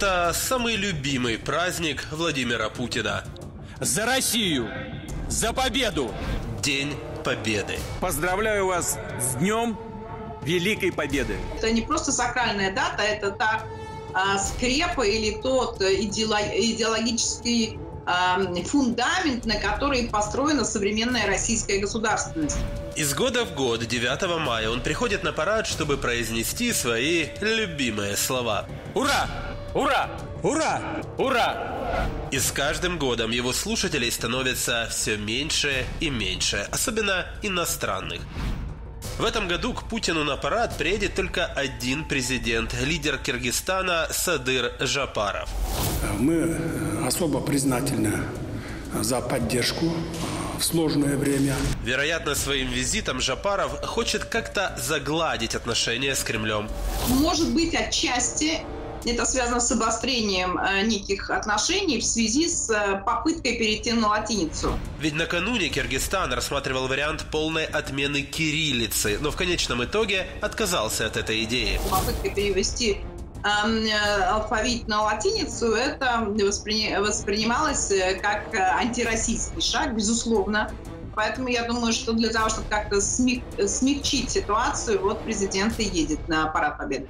Это самый любимый праздник Владимира Путина. За Россию! За победу! День Победы. Поздравляю вас с Днем Великой Победы. Это не просто сакральная дата, это та скрепа или тот идеологический фундамент, на который построена современная российская государственность. Из года в год 9 мая он приходит на парад, чтобы произнести свои любимые слова. Ура! Ура! Ура! Ура! И с каждым годом его слушателей становится все меньше и меньше, особенно иностранных. В этом году к Путину на парад приедет только один президент, лидер Киргизстана Садыр Жапаров. Мы особо признательны за поддержку в сложное время. Вероятно, своим визитом Жапаров хочет как-то загладить отношения с Кремлем. Может быть, отчасти это связано с обострением неких отношений в связи с попыткой перейти на латиницу. Ведь накануне Киргизстан рассматривал вариант полной отмены кириллицы, но в конечном итоге отказался от этой идеи. Попытка перевести алфавит на латиницу, это воспринималось как антироссийский шаг, безусловно. Поэтому я думаю, что для того, чтобы как-то смягчить ситуацию, вот президент и едет на парад Победы.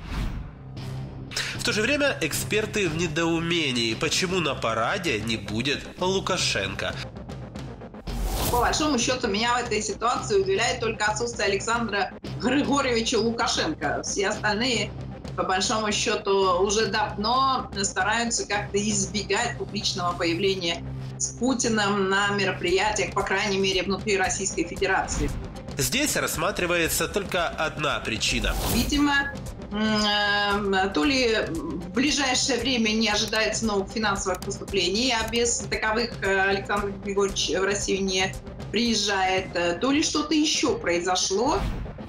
В то же время эксперты в недоумении, почему на параде не будет Лукашенко. По большому счету, меня в этой ситуации удивляет только отсутствие Александра Григорьевича Лукашенко. Все остальные, по большому счету, уже давно стараются как-то избегать публичного появления с Путиным на мероприятиях, по крайней мере, внутри Российской Федерации. Здесь рассматривается только одна причина. Видимо, то ли в ближайшее время не ожидается новых финансовых поступлений, а без таковых Александр Григорьевич в Россию не приезжает, то ли что-то еще произошло.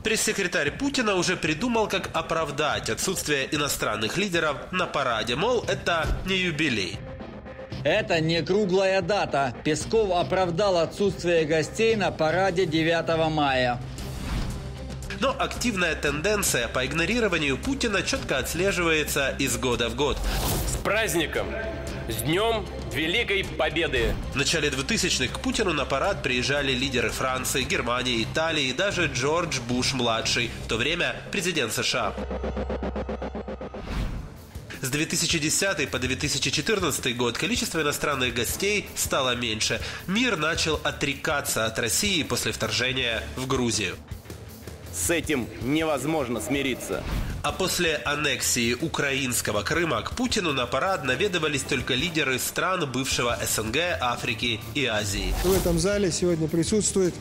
Пресс-секретарь Путина уже придумал, как оправдать отсутствие иностранных лидеров на параде, мол, это не юбилей. Это не круглая дата. Песков оправдал отсутствие гостей на параде 9 мая. Но активная тенденция по игнорированию Путина четко отслеживается из года в год. С праздником! С Днем Великой Победы! В начале 2000-х к Путину на парад приезжали лидеры Франции, Германии, Италии и даже Джордж Буш-младший, в то время президент США. С 2010 по 2014 год количество иностранных гостей стало меньше. Мир начал отрекаться от России после вторжения в Грузию. С этим невозможно смириться. А после аннексии украинского Крыма к Путину на парад наведывались только лидеры стран бывшего СНГ, Африки и Азии. В этом зале сегодня присутствуют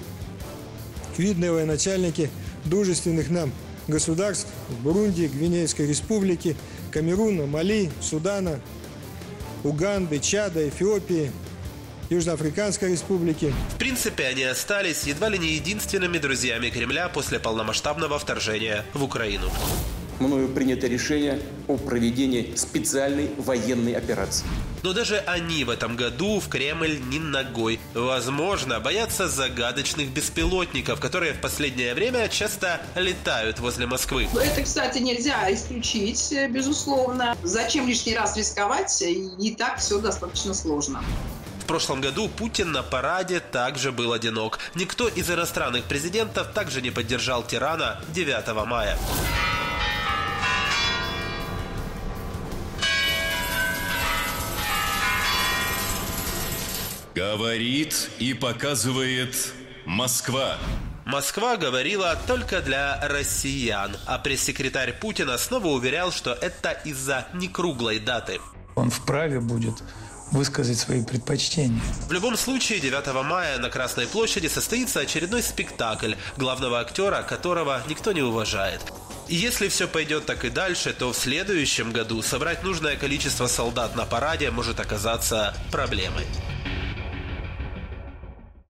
видные военачальники дружественных нам государств: Бурунди, Гвинейской республики, Камеруна, Мали, Судана, Уганды, Чада, Эфиопии, Южноафриканской республики. В принципе, они остались едва ли не единственными друзьями Кремля после полномасштабного вторжения в Украину. Мною принято решение о проведении специальной военной операции. Но даже они в этом году в Кремль ни ногой. Возможно, боятся загадочных беспилотников, которые в последнее время часто летают возле Москвы. Это, кстати, нельзя исключить, безусловно. Зачем лишний раз рисковать? И так все достаточно сложно. В прошлом году Путин на параде также был одинок. Никто из иностранных президентов также не поддержал тирана 9 мая. Говорит и показывает Москва. Москва говорила только для россиян, а пресс-секретарь Путина снова уверял, что это из-за некруглой даты. Он вправе будет высказать свои предпочтения. В любом случае, 9 мая на Красной площади состоится очередной спектакль, главного актера которого никто не уважает. И если все пойдет так и дальше, то в следующем году собрать нужное количество солдат на параде может оказаться проблемой.